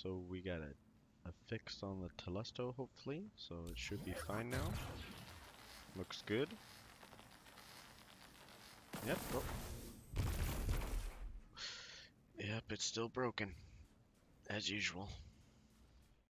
So we got a fix on the Telesto, hopefully. So it should be fine now. Looks good. Yep. Oh. Yep, it's still broken, as usual.